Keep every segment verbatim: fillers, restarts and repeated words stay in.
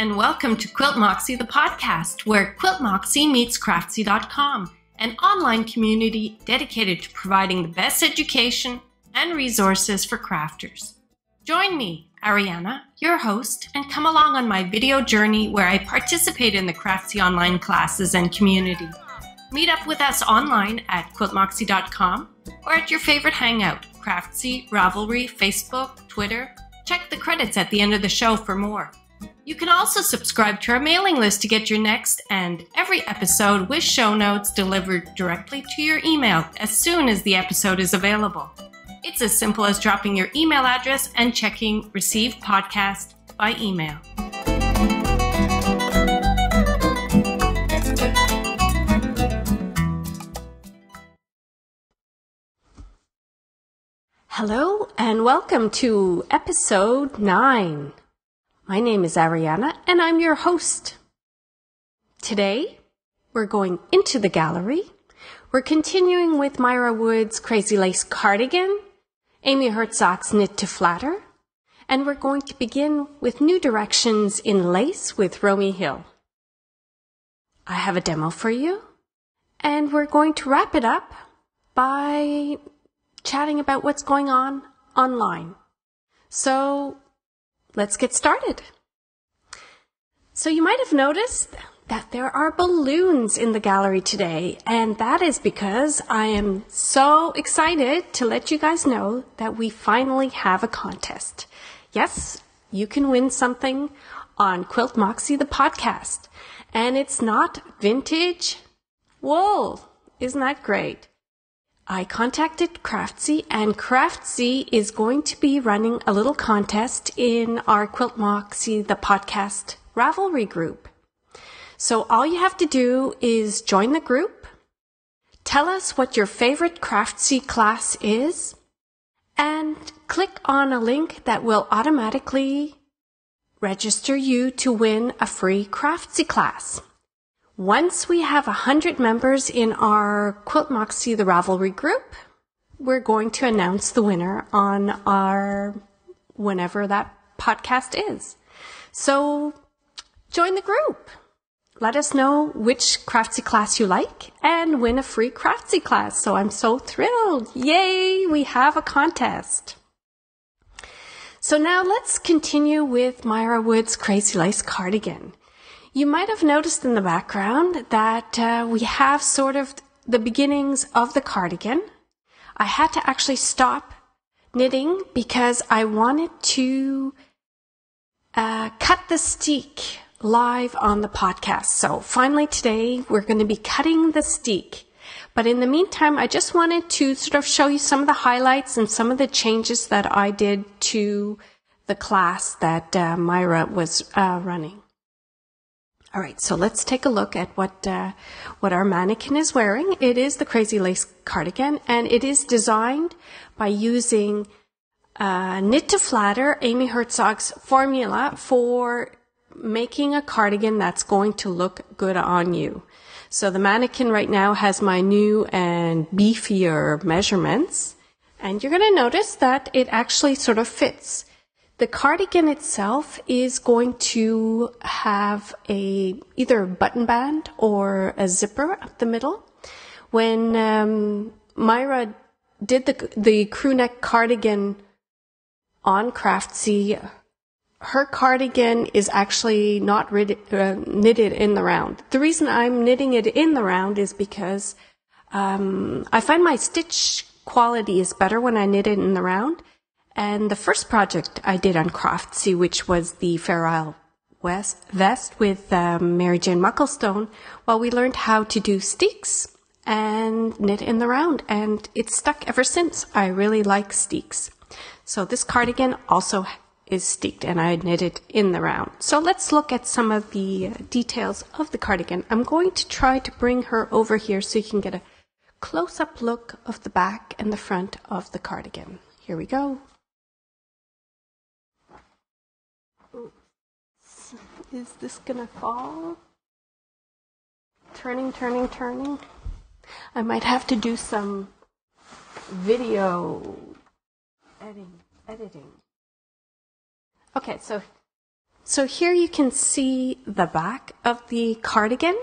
and welcome to Quilt Moxie, the podcast, where Quilt Moxie meets Craftsy dot com, an online community dedicated to providing the best education and resources for crafters. Join me, Ariana, your host, and come along on my video journey where I participate in the Craftsy online classes and community. Meet up with us online at quilt moxie dot com or at your favorite hangout, Craftsy, Ravelry, Facebook, Twitter. Check the credits at the end of the show for more. You can also subscribe to our mailing list to get your next and every episode with show notes delivered directly to your email as soon as the episode is available. It's as simple as dropping your email address and checking Receive Podcast by email. Hello and welcome to episode nine. My name is Ariana and I'm your host. Today we're going into the gallery. We're continuing with Myra Wood's Crazy Lace cardigan, Amy Herzog's Knit to Flatter, and we're going to begin with New Directions in Lace with Romi Hill. I have a demo for you, and we're going to wrap it up by chatting about what's going on online. So let's get started. So you might have noticed that there are balloons in the gallery today, and that is because I am so excited to let you guys know that we finally have a contest. Yes, you can win something on Quilt Moxie the podcast, and it's not vintage wool. Isn't that great? I contacted Craftsy, and Craftsy is going to be running a little contest in our Quilt Moxie the podcast Ravelry group. So all you have to do is join the group, tell us what your favorite Craftsy class is, and click on a link that will automatically register you to win a free Craftsy class. Once we have one hundred members in our Quilt Moxie the Ravelry group, we're going to announce the winner on our whenever that podcast is. So join the group. Let us know which Craftsy class you like and win a free Craftsy class. So I'm so thrilled. Yay, we have a contest. So now let's continue with Myra Wood's Crazy Lace cardigan. You might have noticed in the background that uh, we have sort of the beginnings of the cardigan. I had to actually stop knitting because I wanted to uh, cut the steek live on the podcast. So finally today we're going to be cutting the steek. But in the meantime, I just wanted to sort of show you some of the highlights and some of the changes that I did to the class that uh, Myra was uh, running. All right, so let's take a look at what uh, what our mannequin is wearing. It is the Crazy Lace cardigan, and it is designed by using uh, Knit to Flatter, Amy Herzog's formula for making a cardigan that's going to look good on you. So the mannequin right now has my new and beefier measurements, and you're going to notice that it actually sort of fits. The cardigan itself is going to have a either a button band or a zipper up the middle. When um, Myra did the the crew neck cardigan on Craftsy, her cardigan is actually not rid- uh, knitted in the round. The reason I'm knitting it in the round is because um, I find my stitch quality is better when I knit it in the round. And the first project I did on Craftsy, which was the Fair Isle West vest with um, Mary Jane Mucklestone, well, we learned how to do steeks and knit in the round. And it's stuck ever since. I really like steeks. So this cardigan also is steeked, and I knit it in the round. So let's look at some of the details of the cardigan. I'm going to try to bring her over here so you can get a close-up look of the back and the front of the cardigan. Here we go. Is this gonna fall? Turning, turning, turning. I might have to do some video editing. editing. Okay, so So here you can see the back of the cardigan.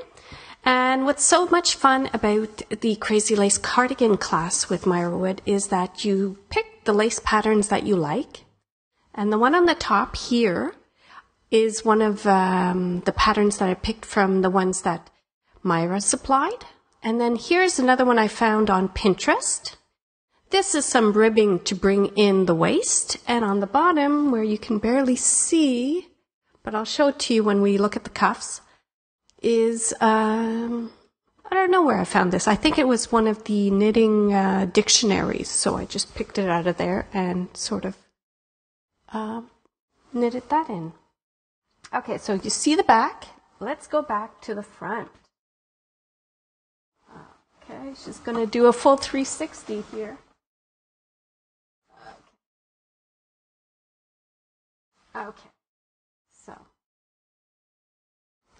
And what's so much fun about the Crazy Lace cardigan class with Myra Wood is that you pick the lace patterns that you like. And the one on the top here is one of um, the patterns that I picked from the ones that Myra supplied. And then here's another one I found on Pinterest. This is some ribbing to bring in the waist. And on the bottom, where you can barely see, but I'll show it to you when we look at the cuffs, is, um, I don't know where I found this. I think it was one of the knitting uh, dictionaries. So I just picked it out of there and sort of uh, knitted that in. Okay, so you see the back. Let's go back to the front. Okay, she's going to do a full three sixty here. Okay, so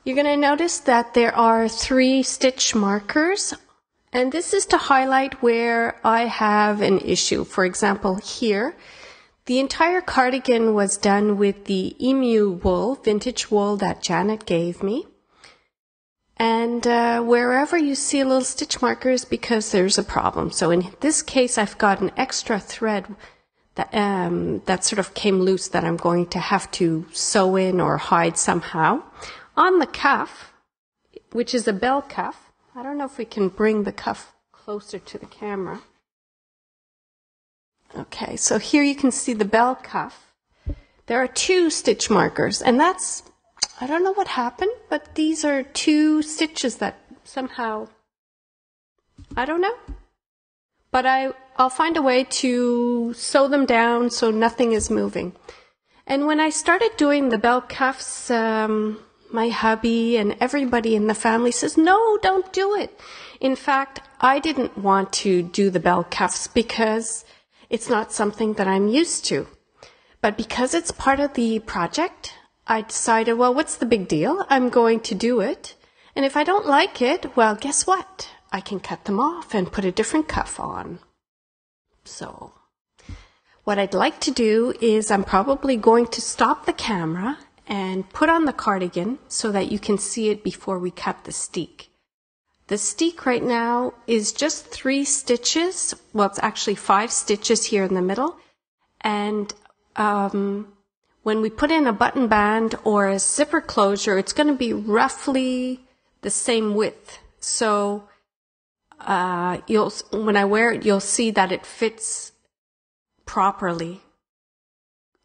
you're going to notice that there are three stitch markers, and this is to highlight where I have an issue. For example, here, the entire cardigan was done with the emu wool, vintage wool that Janet gave me. And uh, wherever you see little stitch markers, because there's a problem. So in this case, I've got an extra thread that, um, that sort of came loose that I'm going to have to sew in or hide somehow. On the cuff, which is a bell cuff, I don't know if we can bring the cuff closer to the camera. Okay, so here you can see the bell cuff. There are two stitch markers, and that's, I don't know what happened, but these are two stitches that somehow, I don't know, but I, I'll find a way to sew them down so nothing is moving. And when I started doing the bell cuffs, um, my hubby and everybody in the family says, no, don't do it. In fact, I didn't want to do the bell cuffs because it's not something that I'm used to. But because it's part of the project, I decided, well, what's the big deal? I'm going to do it. And if I don't like it, well, guess what? I can cut them off and put a different cuff on. So what I'd like to do is I'm probably going to stop the camera and put on the cardigan so that you can see it before we cut the steek. The steek right now is just three stitches. Well, it's actually five stitches here in the middle. And, um... when we put in a button band or a zipper closure, it's going to be roughly the same width. So uh, you'll, when I wear it, you'll see that it fits properly,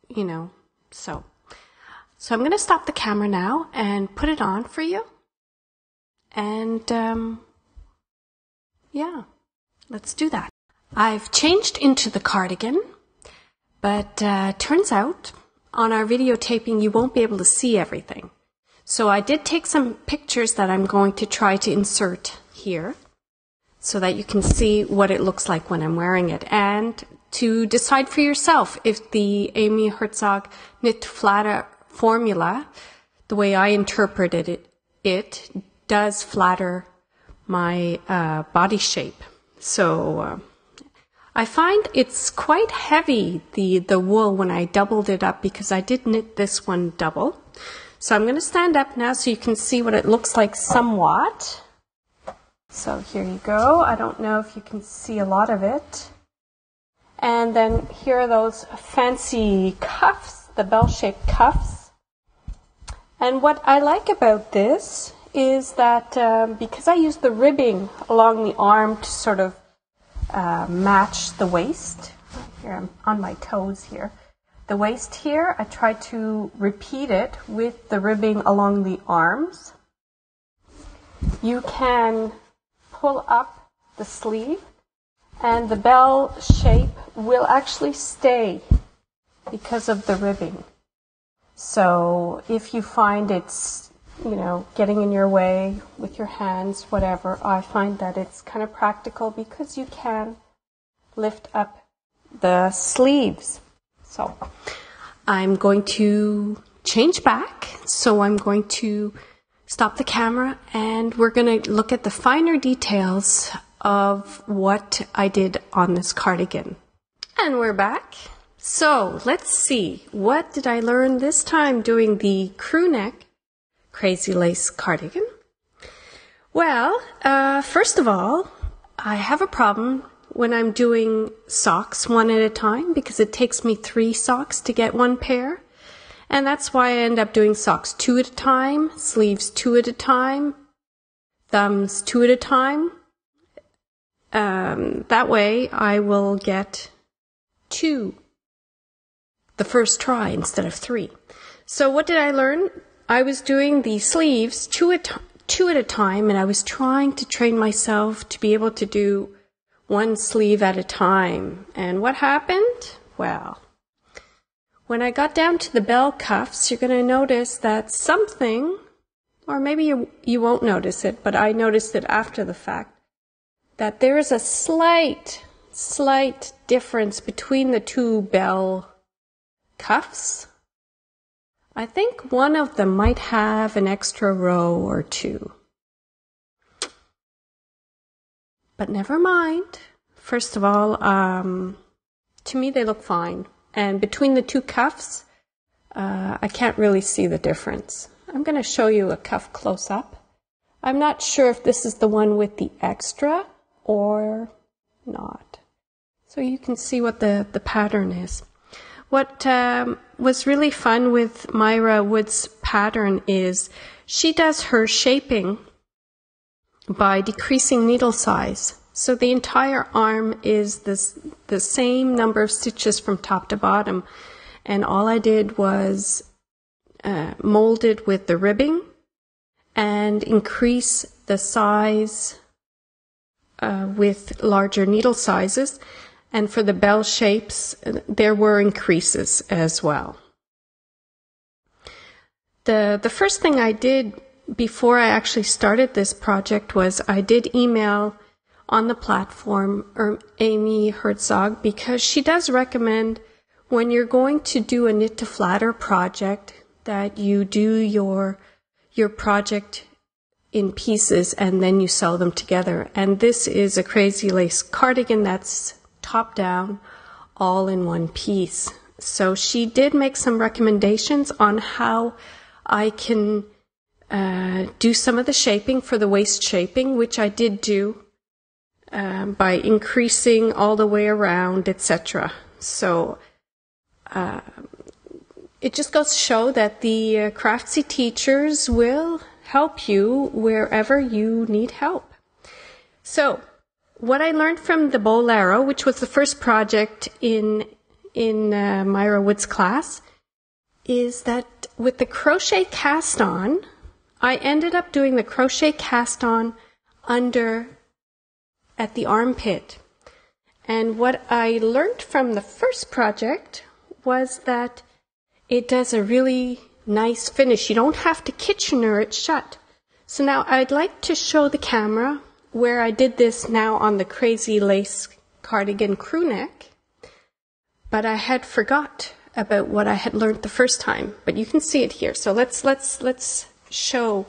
you know. So, so I'm going to stop the camera now and put it on for you. And um, yeah, let's do that. I've changed into the cardigan, but uh, turns out, on our videotaping, you won't be able to see everything. So I did take some pictures that I'm going to try to insert here so that you can see what it looks like when I'm wearing it, and to decide for yourself if the Amy Herzog Knit to Flatter formula, the way I interpreted it, it does flatter my uh, body shape. So uh, I find it's quite heavy, the, the wool, when I doubled it up, because I did knit this one double. So I'm going to stand up now so you can see what it looks like somewhat. So here you go. I don't know if you can see a lot of it. And then here are those fancy cuffs, the bell-shaped cuffs. And what I like about this is that um, because I used the ribbing along the arm to sort of Uh, match the waist. Here I'm on my toes here. The waist here, I try to repeat it with the ribbing along the arms. You can pull up the sleeve and the bell shape will actually stay because of the ribbing. So if you find it's, you know, getting in your way with your hands, whatever, I find that it's kind of practical because you can lift up the sleeves. So I'm going to change back. So I'm going to stop the camera and we're going to look at the finer details of what I did on this cardigan. And we're back. So let's see, what did I learn this time doing the crew neck Crazy Lace cardigan? Well, uh, first of all, I have a problem when I'm doing socks one at a time because it takes me three socks to get one pair. And that's why I end up doing socks two at a time, sleeves two at a time, thumbs two at a time. Um, that way I will get two the first try instead of three. So what did I learn? I was doing the sleeves two at, two at a time, and I was trying to train myself to be able to do one sleeve at a time. And what happened? Well, when I got down to the bell cuffs, you're going to notice that something, or maybe you, you won't notice it, but I noticed it after the fact, that there is a slight, slight difference between the two bell cuffs. I think one of them might have an extra row or two. But never mind. First of all, um, to me they look fine. And between the two cuffs, uh, I can't really see the difference. I'm going to show you a cuff close up. I'm not sure if this is the one with the extra or not. So you can see what the, the pattern is. What um, was really fun with Myra Wood's pattern is she does her shaping by decreasing needle size. So the entire arm is this, the same number of stitches from top to bottom. And all I did was uh, mold it with the ribbing and increase the size uh, with larger needle sizes. And for the bell shapes, there were increases as well. The, the first thing I did before I actually started this project was I did email on the platform Amy Herzog, because she does recommend when you're going to do a Knit to Flatter project that you do your, your project in pieces and then you sew them together. And this is a Crazy Lace cardigan that's top down, all in one piece. So she did make some recommendations on how I can uh, do some of the shaping for the waist shaping, which I did do um, by increasing all the way around, et cetera. So uh, it just goes to show that the uh, Craftsy teachers will help you wherever you need help. So what I learned from the bolero, which was the first project in in uh, Myra Wood's class, is that with the crochet cast on, I ended up doing the crochet cast on under at the armpit. And what I learned from the first project was that it does a really nice finish. You don't have to Kitchener it shut. So now I'd like to show the camera where I did this now on the Crazy Lace cardigan crew neck, but I had forgot about what I had learned the first time, but you can see it here. So let's let's let's show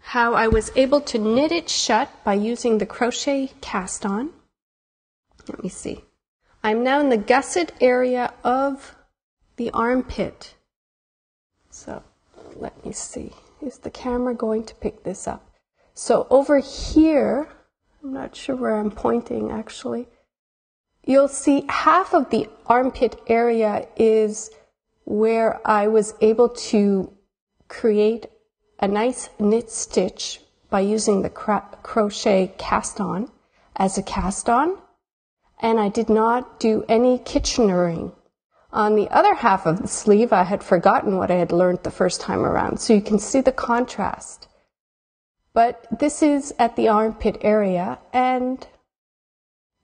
how I was able to knit it shut by using the crochet cast on. Let me see. I'm now in the gusset area of the armpit. So let me see. Is the camera going to pick this up? So over here, I'm not sure where I'm pointing actually, you'll see half of the armpit area is where I was able to create a nice knit stitch by using the crochet cast on as a cast on, and I did not do any Kitchenering. On the other half of the sleeve, I had forgotten what I had learned the first time around, so you can see the contrast. But this is at the armpit area, and,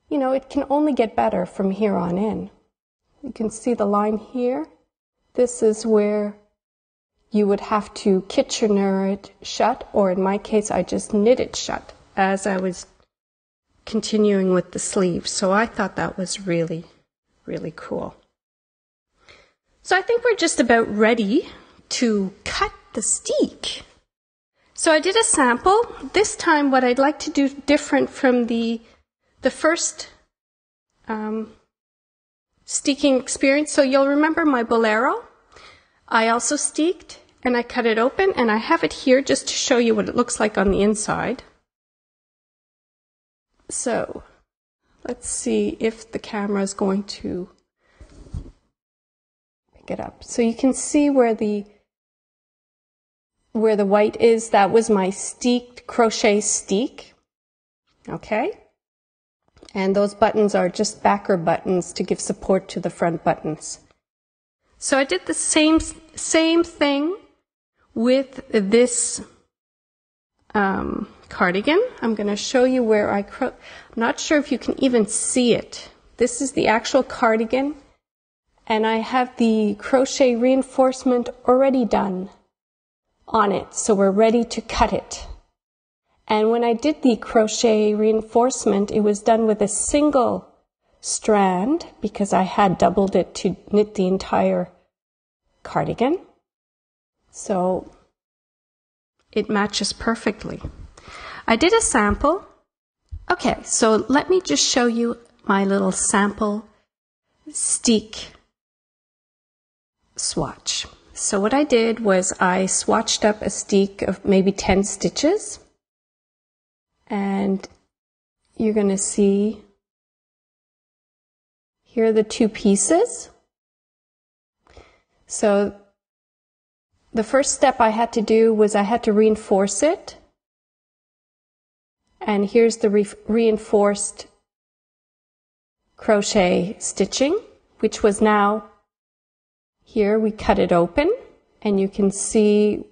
you know, it can only get better from here on in. You can see the line here. This is where you would have to Kitchener it shut, or in my case, I just knit it shut as I was continuing with the sleeve. So I thought that was really, really cool. So I think we're just about ready to cut the steek. So I did a sample. This time what I'd like to do different from the, the first um, steeking experience. So you'll remember my bolero. I also steeked and I cut it open, and I have it here just to show you what it looks like on the inside. So let's see if the camera is going to pick it up. So you can see where the where the white is. That was my steeked crochet steek. Okay. And those buttons are just backer buttons to give support to the front buttons. So I did the same same thing with this um, cardigan. I'm going to show you where I cro- I'm not sure if you can even see it. This is the actual cardigan, and I have the crochet reinforcement already done on it, so we're ready to cut it. And when I did the crochet reinforcement, it was done with a single strand because I had doubled it to knit the entire cardigan. So it matches perfectly. I did a sample. Okay, so let me just show you my little sample steek swatch. So what I did was I swatched up a steek of maybe ten stitches. And you're going to see, here are the two pieces. So the first step I had to do was I had to reinforce it. And here's the re reinforced crochet stitching, which was now, here we cut it open, and you can see,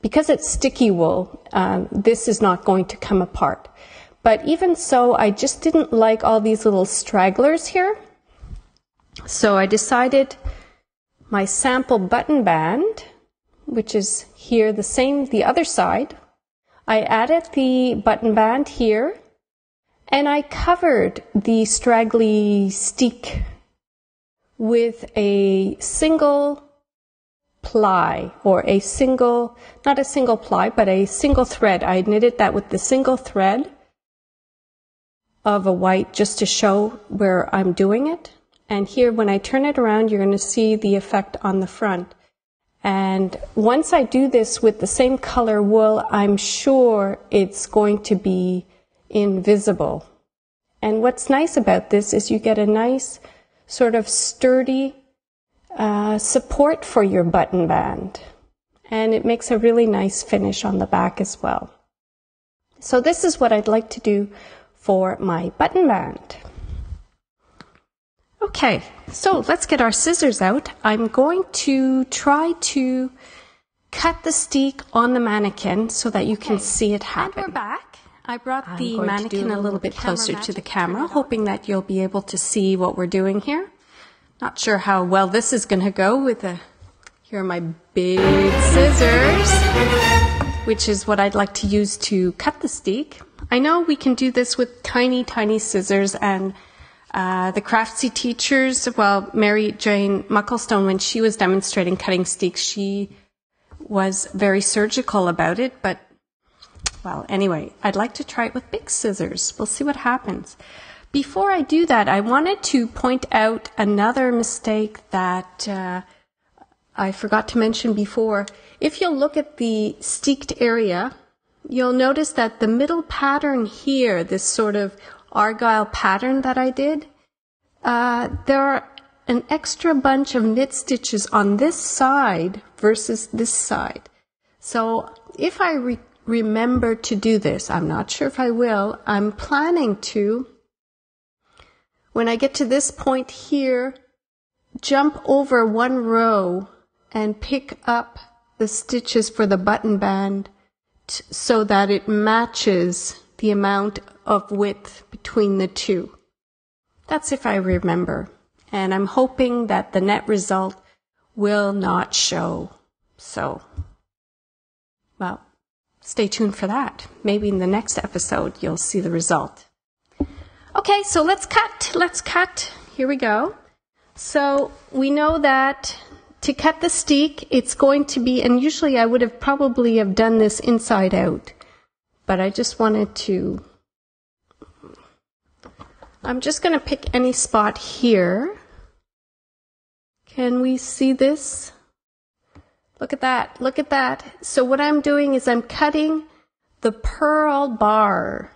because it's sticky wool, um, this is not going to come apart. But even so, I just didn't like all these little stragglers here. So I decided my sample button band, which is here the same, the other side, I added the button band here, and I covered the straggly steek with a single ply, or a single, not a single ply, but a single thread. I knitted that with the single thread of a white just to show where I'm doing it. And here, when I turn it around, you're going to see the effect on the front. And once I do this with the same color wool, I'm sure it's going to be invisible. And what's nice about this is you get a nice sort of sturdy Uh, support for your button band, and it makes a really nice finish on the back as well. So this is what I'd like to do for my button band. Okay, so let's get our scissors out. I'm going to try to cut the steek on the mannequin so that you can okay. see it happen. And we're back. I brought I'm the mannequin a little bit closer to the camera, hoping that you'll be able to see what we're doing here. Not sure how well this is going to go with a, here are my big scissors, which is what I'd like to use to cut the steek. I know we can do this with tiny, tiny scissors, and uh, the Craftsy teachers, well, Mary Jane Mucklestone, when she was demonstrating cutting steeks, she was very surgical about it, but, well, anyway, I'd like to try it with big scissors. We'll see what happens. Before I do that, I wanted to point out another mistake that uh, I forgot to mention before. If you'll look at the steeked area, you'll notice that the middle pattern here, this sort of argyle pattern that I did, uh, there are an extra bunch of knit stitches on this side versus this side. So if I re remember to do this, I'm not sure if I will, I'm planning to, when I get to this point here, jump over one row and pick up the stitches for the button band so that it matches the amount of width between the two. That's if I remember. And I'm hoping that the net result will not show. So, well, stay tuned for that. Maybe in the next episode you'll see the result. Okay, so let's cut, let's cut. Here we go. So we know that to cut the steek, it's going to be, and usually I would have probably have done this inside out, but I just wanted to I'm just going to pick any spot here. Can we see this? Look at that, look at that. So what I'm doing is I'm cutting the purl bar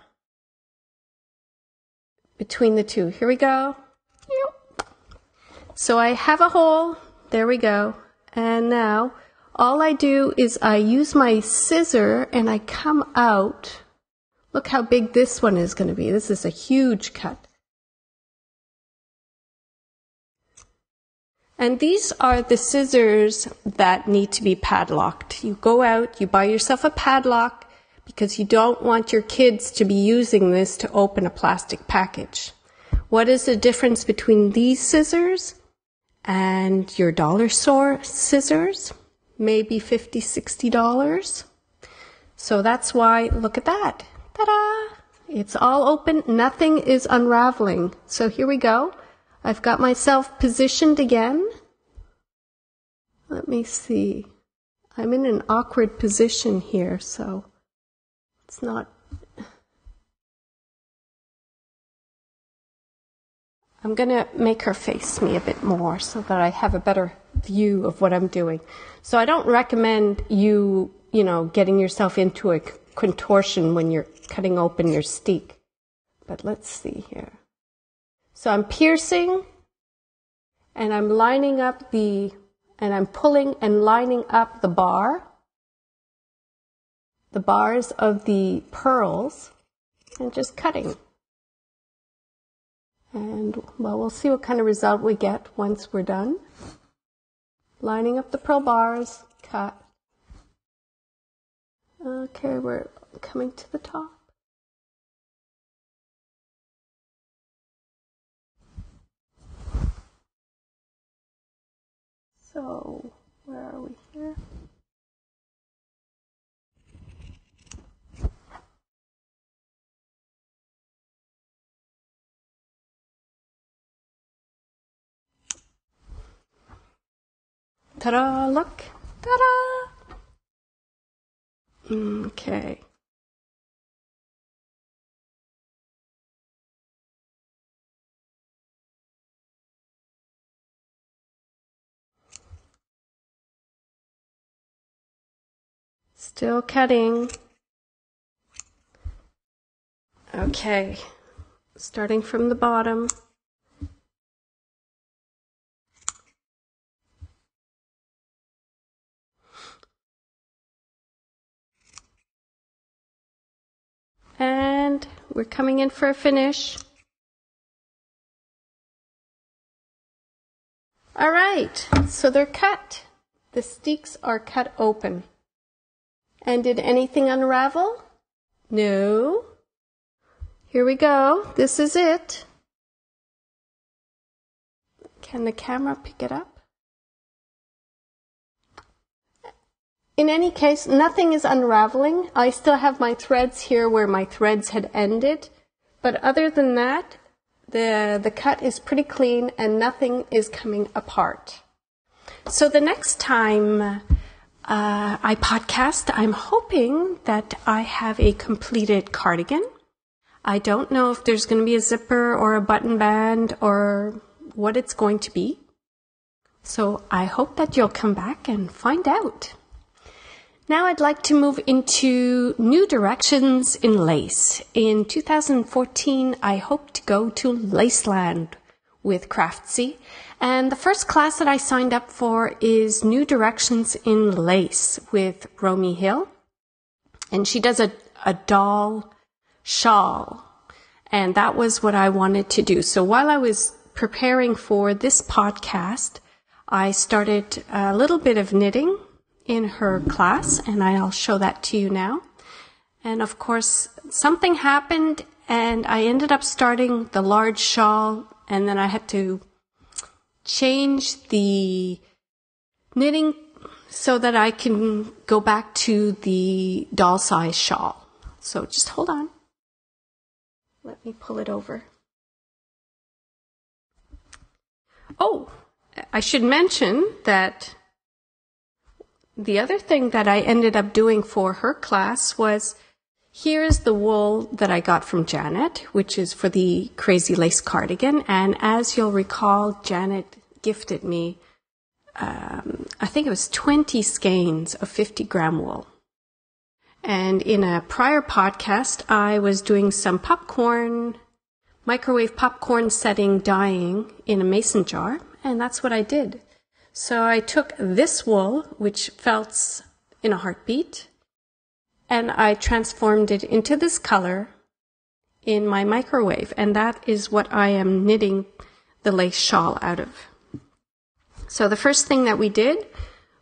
between the two. Here we go. So I have a hole, there we go. And now all I do is I use my scissor and I come out. Look how big this one is going to be. This is a huge cut. And these are the scissors that need to be padlocked. You go out, you buy yourself a padlock because you don't want your kids to be using this to open a plastic package. What is the difference between these scissors and your dollar store scissors? Maybe fifty, sixty dollars. So that's why, look at that. Ta-da! It's all open. Nothing is unraveling. So here we go. I've got myself positioned again. Let me see. I'm in an awkward position here, so it's not... I'm going to make her face me a bit more so that I have a better view of what I'm doing. So I don't recommend you, you know, getting yourself into a contortion when you're cutting open your steek. But let's see here. So I'm piercing and I'm lining up the, and I'm pulling and lining up the bar, the bars of the pearls, and just cutting. And, well, we'll see what kind of result we get once we're done. Lining up the pearl bars, cut. Okay, we're coming to the top. So, where are we here? Ta-da, look, ta-da! Okay. Still cutting. Okay, starting from the bottom. And we're coming in for a finish. All right, so they're cut. The steeks are cut open. And did anything unravel? No. Here we go. This is it. Can the camera pick it up? In any case, nothing is unraveling. I still have my threads here where my threads had ended. But other than that, the, the cut is pretty clean and nothing is coming apart. So the next time uh, I podcast, I'm hoping that I have a completed cardigan. I don't know if there's going to be a zipper or a button band or what it's going to be. So I hope that you'll come back and find out. Now I'd like to move into new directions in lace. In two thousand fourteen, I hope to go to Laceland with Craftsy. And the first class that I signed up for is New Directions in Lace with Romi Hill. And she does a, a doll shawl. And that was what I wanted to do. So while I was preparing for this podcast, I started a little bit of knitting in her class, and I'll show that to you now. And of course, something happened, and I ended up starting the large shawl, and then I had to change the knitting so that I can go back to the doll size shawl. So just hold on. Let me pull it over. Oh, I should mention that the other thing that I ended up doing for her class was Here is the wool that I got from Janet, which is for the Crazy Lace cardigan. And as you'll recall, Janet gifted me, um, I think it was twenty skeins of fifty gram wool. And in a prior podcast, I was doing some popcorn, microwave popcorn setting dyeing in a mason jar. And that's what I did. So I took this wool, which felts in a heartbeat, and I transformed it into this color in my microwave. And that is what I am knitting the lace shawl out of. So the first thing that we did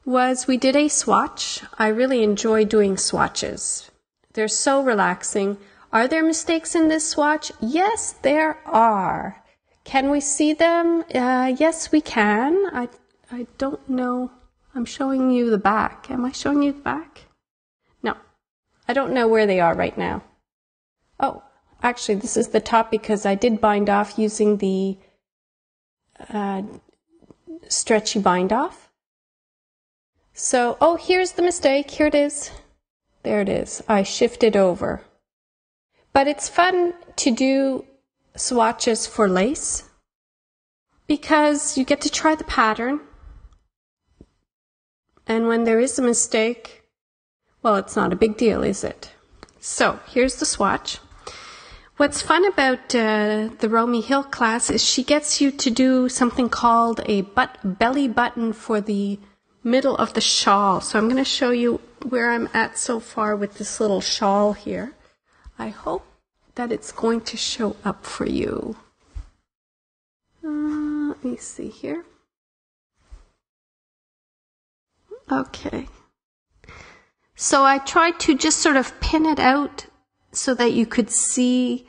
was we did a swatch. I really enjoy doing swatches. They're so relaxing. Are there mistakes in this swatch? Yes, there are. Can we see them? Uh, yes, we can. I, I don't know. I'm showing you the back. Am I showing you the back? I don't know where they are right now. Oh, actually, this is the top because I did bind off using the uh, stretchy bind off. So, oh, here's the mistake. Here it is. There it is. I shifted over. But it's fun to do swatches for lace because you get to try the pattern. And when there is a mistake, well, it's not a big deal, is it? So here's the swatch. What's fun about uh, the Romi Hill class is she gets you to do something called a butt, belly button for the middle of the shawl. So I'm going to show you where I'm at so far with this little shawl here. I hope that it's going to show up for you. Uh, let me see here. Okay. So I tried to just sort of pin it out so that you could see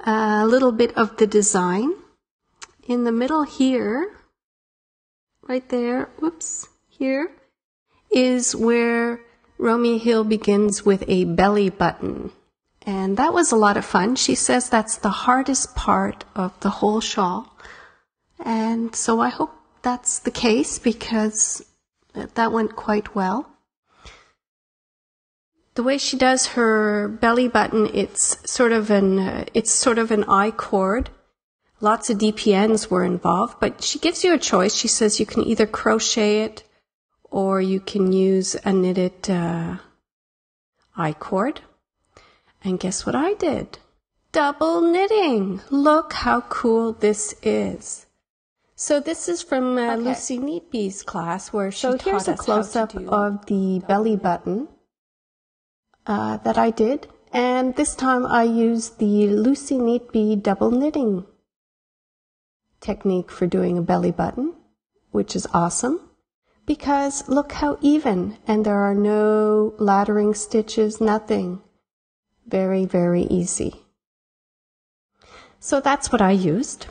a little bit of the design. In the middle here, right there, whoops, here, is where Romi Hill begins with a belly button. And that was a lot of fun. She says that's the hardest part of the whole shawl. And so I hope that's the case because that went quite well. The way she does her belly button, it's sort of an uh, it's sort of an iCord. Lots of D P Ns were involved, but she gives you a choice. She says you can either crochet it or you can use a knitted uh, iCord. And guess what I did? Double knitting. Look how cool this is. So this is from uh, okay. Lucy Neatby's class where she so taught here's a close-up of the belly button. Uh, that I did, and this time I used the Lucy Neatby double knitting technique for doing a belly button, which is awesome because look how even, and there are no laddering stitches, nothing. Very, very easy. So that's what I used.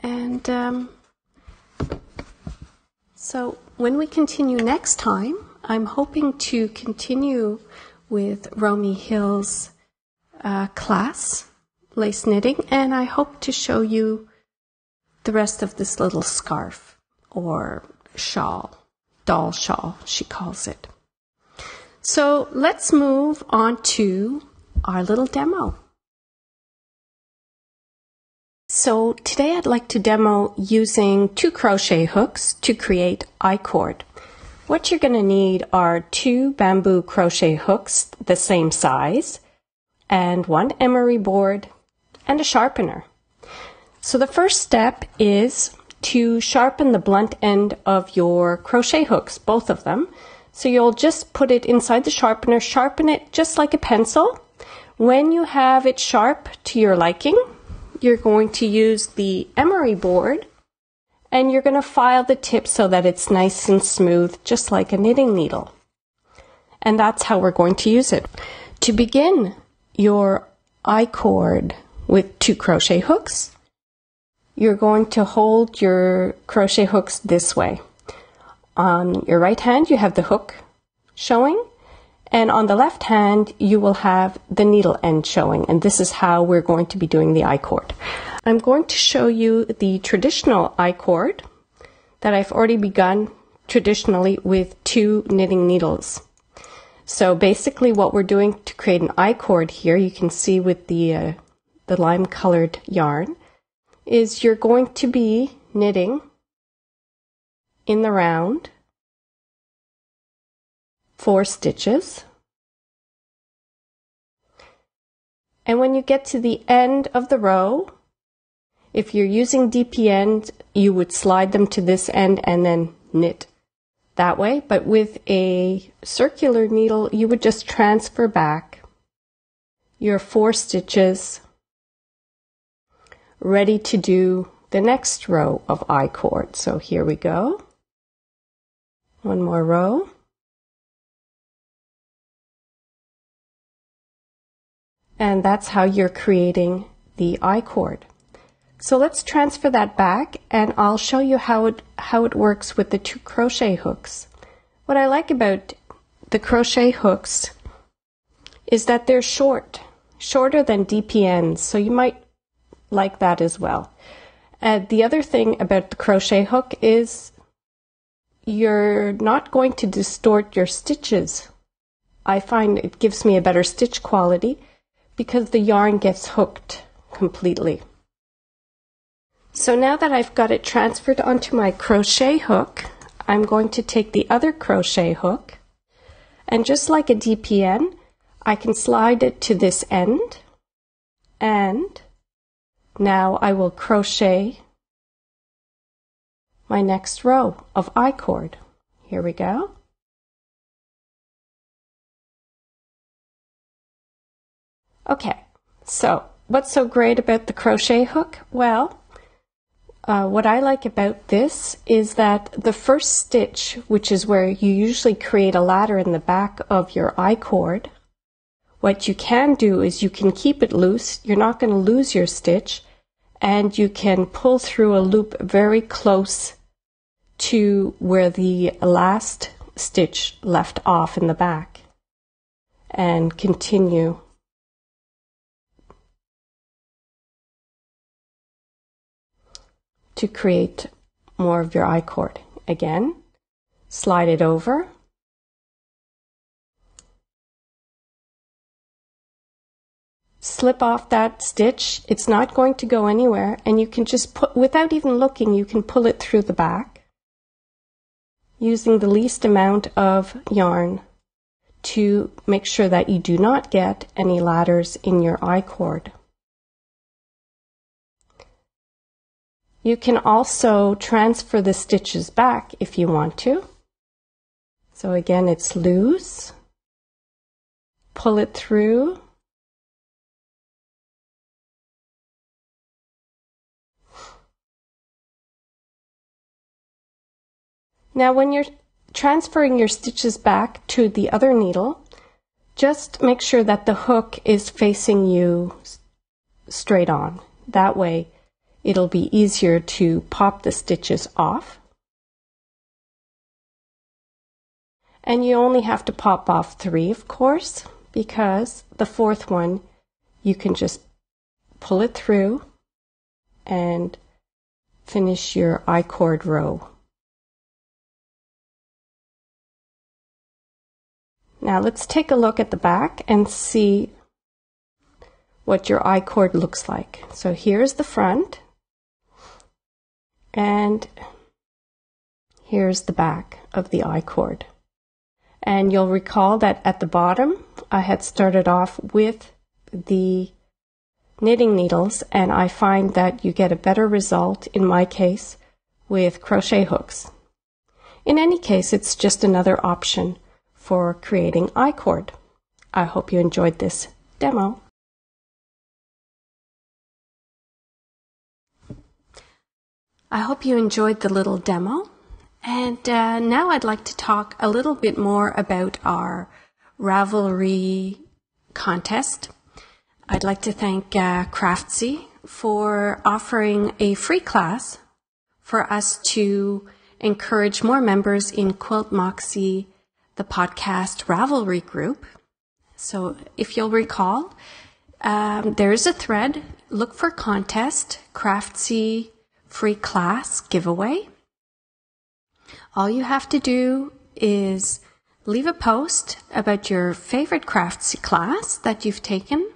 And um, so when we continue next time, I'm hoping to continue with Romi Hill's uh, class, lace knitting, and I hope to show you the rest of this little scarf or shawl, doll shawl, she calls it. So let's move on to our little demo. So today I'd like to demo using two crochet hooks to create iCord. What you're going to need are two bamboo crochet hooks the same size and one emery board and a sharpener. So the first step is to sharpen the blunt end of your crochet hooks, both of them. So you'll just put it inside the sharpener, sharpen it just like a pencil. When you have it sharp to your liking, you're going to use the emery board and you're going to file the tip so that it's nice and smooth, just like a knitting needle. And that's how we're going to use it. To begin your iCord with two crochet hooks, you're going to hold your crochet hooks this way. On your right hand, you have the hook showing, and on the left hand, you will have the needle end showing, and this is how we're going to be doing the iCord. I'm going to show you the traditional iCord that I've already begun traditionally with two knitting needles. So basically what we're doing to create an iCord here, you can see with the, uh, the lime colored yarn, is you're going to be knitting in the round four stitches. And when you get to the end of the row, if you're using D P N, you would slide them to this end and then knit that way. But with a circular needle, you would just transfer back your four stitches ready to do the next row of iCord. So here we go. One more row. And that's how you're creating the iCord. So let's transfer that back, and I'll show you how it, how it works with the two crochet hooks. What I like about the crochet hooks is that they're short, shorter than D P Ns, so you might like that as well. Uh, the other thing about the crochet hook is you're not going to distort your stitches. I find it gives me a better stitch quality because the yarn gets hooked completely. So now that I've got it transferred onto my crochet hook, I'm going to take the other crochet hook, and just like a D P N, I can slide it to this end, and now I will crochet my next row of iCord. Here we go. Okay, so what's so great about the crochet hook? Well, Uh, what I like about this is that the first stitch, which is where you usually create a ladder in the back of your iCord, what you can do is you can keep it loose, you're not going to lose your stitch, and you can pull through a loop very close to where the last stitch left off in the back and continue. To create more of your iCord. Again, slide it over. Slip off that stitch. It's not going to go anywhere, and you can just put, without even looking, you can pull it through the back using the least amount of yarn to make sure that you do not get any ladders in your iCord. You can also transfer the stitches back if you want to. So again, it's loose. Pull it through. Now when you're transferring your stitches back to the other needle, just make sure that the hook is facing you straight on. That way, it'll be easier to pop the stitches off. And you only have to pop off three, of course, because the fourth one, you can just pull it through and finish your iCord row. Now let's take a look at the back and see what your iCord looks like. So here's the front. And here's the back of the iCord. And you'll recall that at the bottom, I had started off with the knitting needles, and I find that you get a better result, in my case, with crochet hooks. In any case, it's just another option for creating iCord. I hope you enjoyed this demo. I hope you enjoyed the little demo, and uh, now I'd like to talk a little bit more about our Ravelry contest. I'd like to thank uh, Craftsy for offering a free class for us to encourage more members in Quilt Moxie, the podcast Ravelry group. So if you'll recall, um, there is a thread, look for contest, Craftsy free class giveaway. All you have to do is Leave a post about your favorite Craftsy class that you've taken,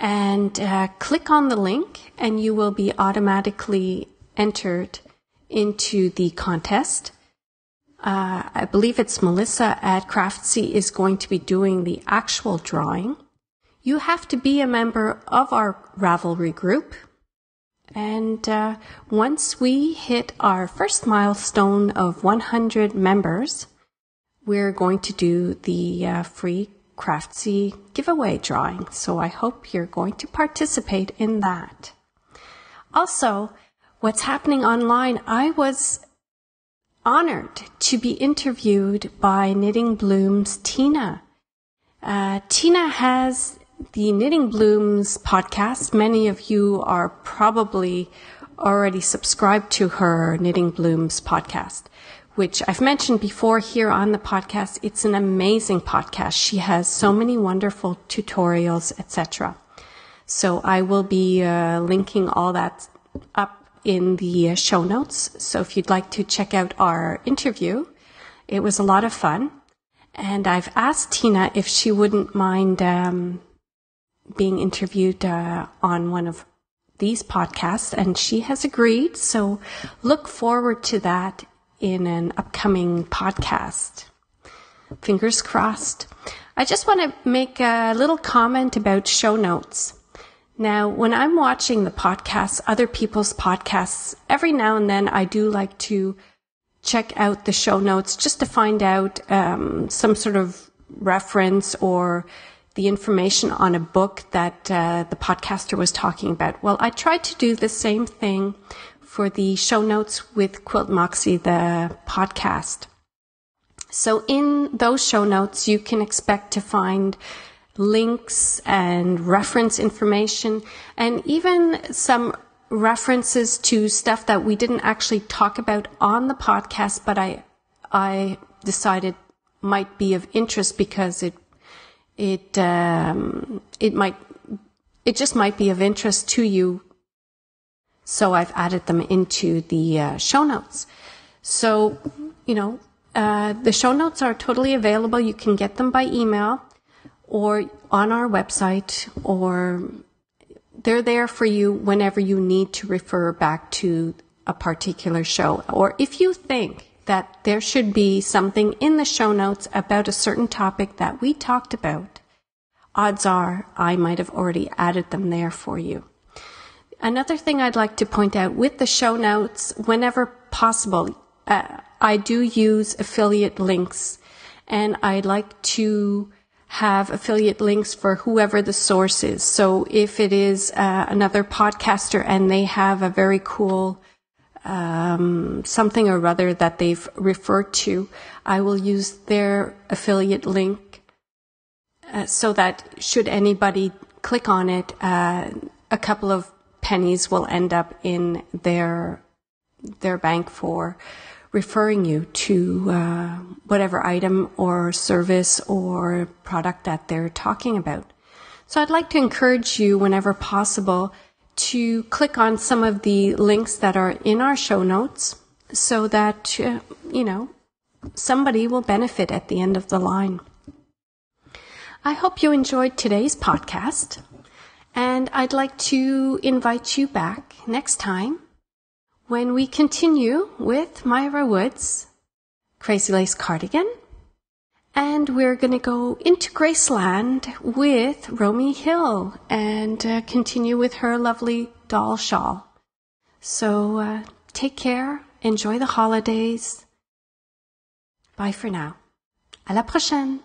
and uh, click on the link and you will be automatically entered into the contest. Uh, I believe it's Melissa at Craftsy is going to be doing the actual drawing. You have to be a member of our Ravelry group. And uh, once we hit our first milestone of one hundred members, we're going to do the uh, free Craftsy giveaway drawing. So I hope you're going to participate in that. Also, what's happening online, I was honored to be interviewed by Knitting Blooms' Tina. Uh, Tina has the Knitting Blooms podcast. Many of you are probably already subscribed to her Knitting Blooms podcast, which I've mentioned before here on the podcast. It's an amazing podcast. She has so many wonderful tutorials, et cetera. So I will be uh, linking all that up in the show notes. So if you'd like to check out our interview, it was a lot of fun. And I've asked Tina if she wouldn't mind um, being interviewed uh, on one of these podcasts, and she has agreed. So look forward to that in an upcoming podcast. Fingers crossed. I just want to make a little comment about show notes. Now, when I'm watching the podcasts, other people's podcasts, every now and then I do like to check out the show notes just to find out um, some sort of reference or the information on a book that uh, the podcaster was talking about. Well, I tried to do the same thing for the show notes with Quilt Moxie, the podcast. So in those show notes, you can expect to find links and reference information, and even some references to stuff that we didn't actually talk about on the podcast, but I, I decided might be of interest because it, it, um, it might, it just might be of interest to you. So I've added them into the uh, show notes. So, you know, uh, the show notes are totally available. You can get them by email or on our website, or they're there for you whenever you need to refer back to a particular show. Or if you think that there should be something in the show notes about a certain topic that we talked about, odds are I might have already added them there for you. Another thing I'd like to point out with the show notes, whenever possible, uh, I do use affiliate links, and I like to have affiliate links for whoever the source is. So if it is uh, another podcaster and they have a very cool um, something or other that they've referred to, I will use their affiliate link uh, so that should anybody click on it, uh, a couple of pennies will end up in their their bank for referring you to uh, whatever item or service or product that they're talking about. So I'd like to encourage you, whenever possible, to click on some of the links that are in our show notes so that, uh, you know, somebody will benefit at the end of the line. I hope you enjoyed today's podcast, and I'd like to invite you back next time when we continue with Myra Wood's Crazy Lace Cardigan, and we're going to go into Graceland with Romi Hill and uh, continue with her lovely doll shawl. So uh, take care, enjoy the holidays. Bye for now. À la prochaine!